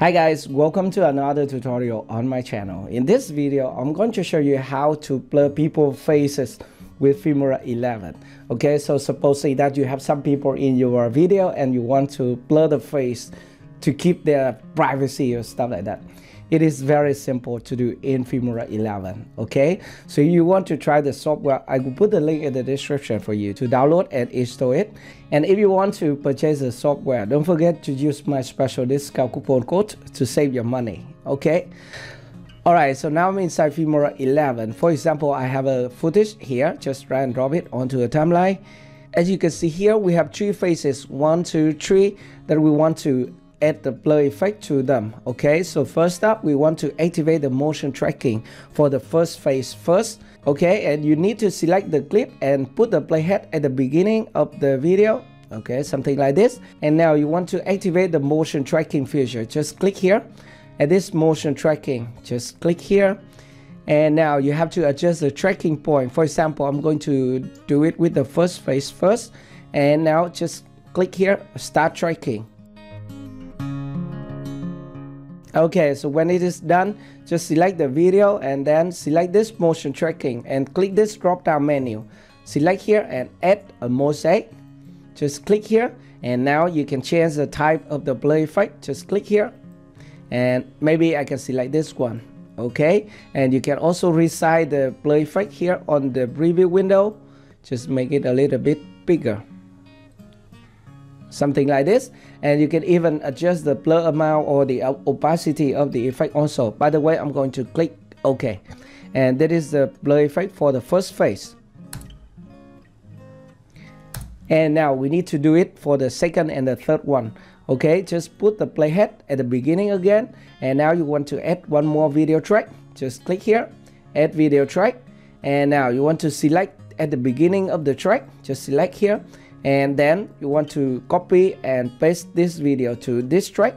Hi guys, welcome to another tutorial on my channel. In this video, I'm going to show you how to blur people's faces with Filmora 11. Okay, so suppose that you have some people in your video and you want to blur the face to keep their privacy or stuff like that. It is very simple to do in Filmora 11, okay? So you want to try the software, I will put the link in the description for you to download and install it. And if you want to purchase the software, don't forget to use my special discount coupon code to save your money, okay? Alright, so now I'm inside Filmora 11. For example, I have a footage here, just drag and drop it onto a timeline. As you can see here, we have three faces, 1, 2, 3, that we want to add the blur effect to them. Okay, so first up we want to activate the motion tracking for the first face first. Okay, and you need to select the clip and put the playhead at the beginning of the video. Okay, something like this. And now you want to activate the motion tracking feature. Just click here at this motion tracking, just click here, and now you have to adjust the tracking point. For example, I'm going to do it with the first face first, and now just click here, start tracking. Okay, so when it is done, just select the video and then select this motion tracking and click this drop down menu. Select here and add a mosaic. Just click here, and now you can change the type of the blur effect. Just click here, and maybe I can select this one. Okay, and you can also resize the blur effect here on the preview window. Just make it a little bit bigger. Something like this, and you can even adjust the blur amount or the opacity of the effect also. By the way, I'm going to click OK, and that is the blur effect for the first face. And now we need to do it for the second and the third one. Okay, just put the playhead at the beginning again, and now you want to add one more video track. Just click here, add video track, and now you want to select at the beginning of the track. Just select here, and then you want to copy and paste this video to this track.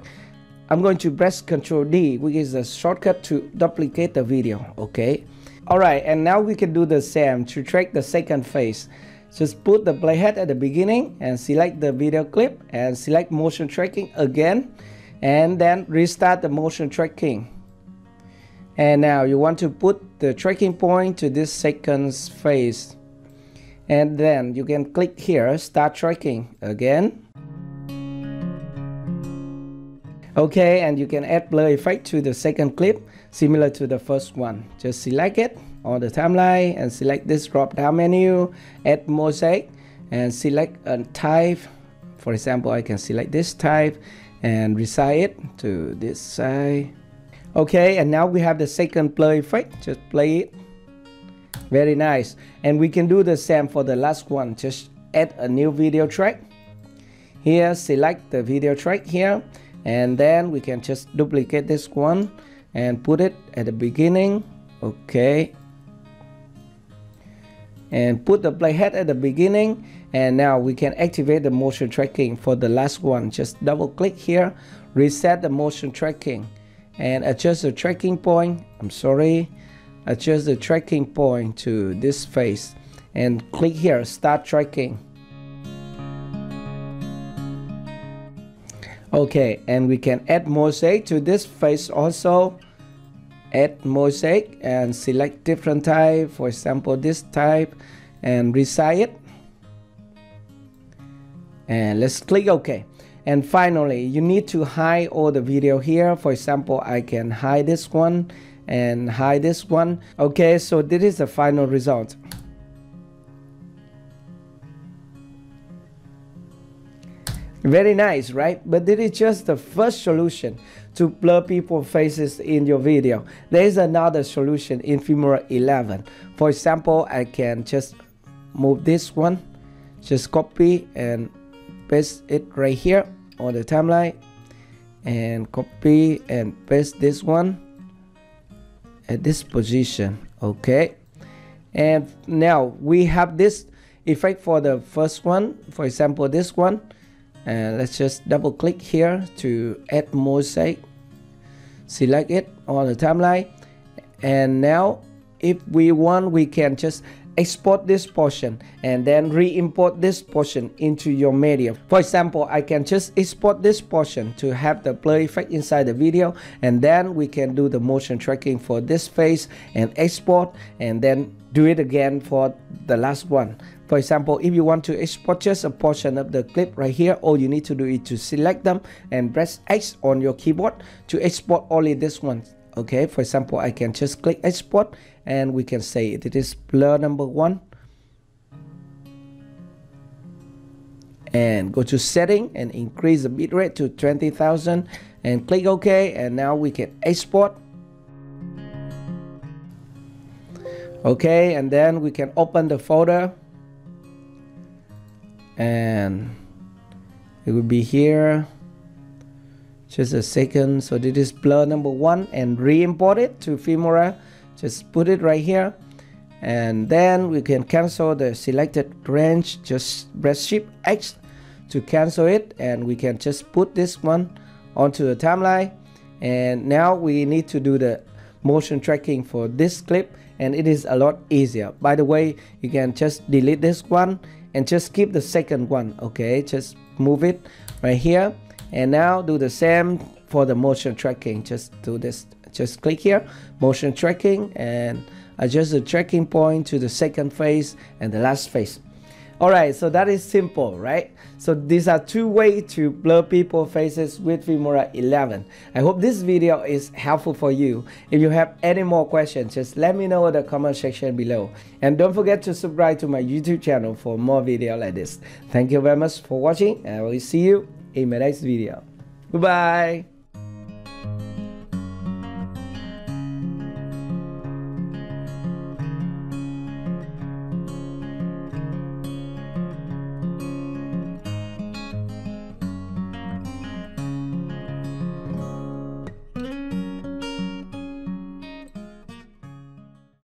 I'm going to press Ctrl D, which is a shortcut to duplicate the video. Okay, alright, and now we can do the same to track the second face. Just put the playhead at the beginning and select the video clip and select motion tracking again, and then restart the motion tracking. And now you want to put the tracking point to this second face, and then you can click here, start tracking again. Okay, and you can add blur effect to the second clip similar to the first one. Just select it on the timeline and select this drop down menu, add mosaic, and select a type. For example, I can select this type and resize it to this side. Okay, and now we have the second blur effect. Just play it. Very nice. And we can do the same for the last one. Just add a new video track here, select the video track here, and then we can just duplicate this one and put it at the beginning. Okay, and put the playhead at the beginning, and now we can activate the motion tracking for the last one. Just double click here, reset the motion tracking, and adjust the tracking point. Adjust the tracking point to this face, and click here, start tracking. Okay, and we can add mosaic to this face also. Add mosaic and select different type, for example this type, and resize it, and let's click OK. And finally, you need to hide all the video here. For example, I can hide this one and hide this one. Okay, so this is the final result. Very nice, right? But this is just the first solution to blur people's faces in your video. There is another solution in Filmora 11. For example, I can just move this one, just copy and paste it right here on the timeline, and copy and paste this one at this position. Okay, and now we have this effect for the first one, for example this one, and let's just double click here to add mosaic, select it on the timeline. And now if we want, we can just export this portion and then re-import this portion into your media. For example, I can just export this portion to have the blur effect inside the video, and then we can do the motion tracking for this face and export, and then do it again for the last one. For example, if you want to export just a portion of the clip right here, all you need to do is to select them and press X on your keyboard to export only this one. Okay, for example, I can just click export and we can say it is blur number 1. And go to setting and increase the bitrate to 20,000 and click OK, and now we can export. Okay, and then we can open the folder and it will be here. Just a second. So this is blur number 1 and re-import it to Filmora. Just put it right here, and then we can cancel the selected range. Just press Shift X to cancel it, and we can just put this one onto the timeline. And now we need to do the motion tracking for this clip, and it is a lot easier. By the way, you can just delete this one and just keep the second one. Okay, just move it right here, and now do the same for the motion tracking. Just do this, just click here, motion tracking, and adjust the tracking point to the second face and the last face. Alright, so that is simple, right? So these are two ways to blur people's faces with Filmora 11. I hope this video is helpful for you. If you have any more questions, just let me know in the comment section below. And don't forget to subscribe to my YouTube channel for more videos like this. Thank you very much for watching, and I will see you in my next video. Bye-bye.